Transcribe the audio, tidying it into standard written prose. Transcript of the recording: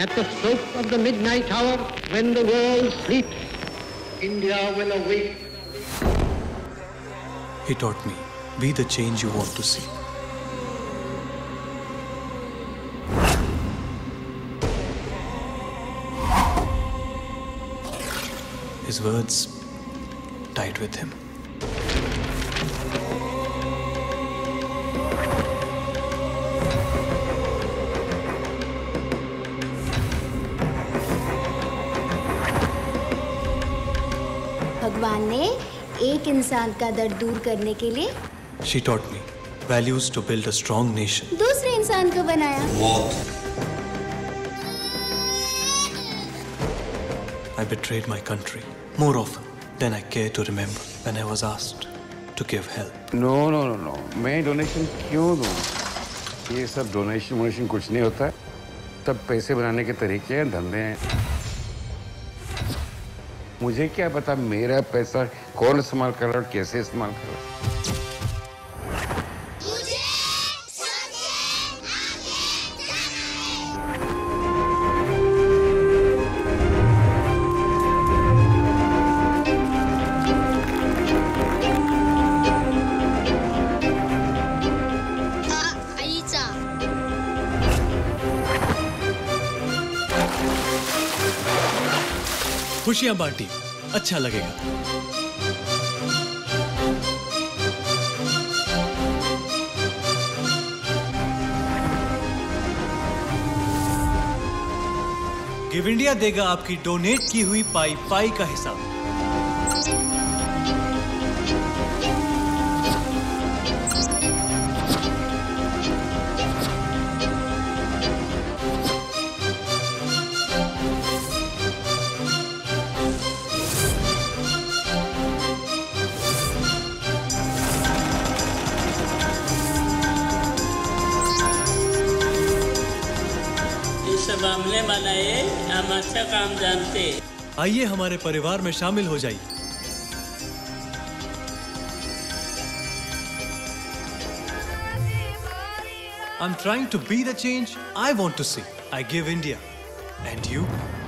At the stroke of the midnight hour, when the world sleeps, India will awake. He taught me, be the change you want to see. His words died with him. भगवान ने एक इंसान का दर्द दूर करने के लिए She taught me values to build a strong nation. दूसरे इंसान को बनाया. I betrayed my country more often than I care to remember when I was asked to give help. No. मैं डोनेशन क्यों दूँ? ये सब डोनेशन वोनेशन कुछ नहीं होता. तब पैसे बनाने के तरीके हैं, धंधे हैं. मुझे क्या पता मेरा पैसा कौन इस्तेमाल कर रहा है और कैसे इस्तेमाल कर रहा है. खुशियां बांटी, अच्छा लगेगा. गिव इंडिया देगा आपकी डोनेट की हुई पाई का हिसाब. मामले वाला है, हम अच्छा काम जानते. आइए हमारे परिवार में शामिल हो जाइए. I'm trying to be the change I want to see. I give India, and you?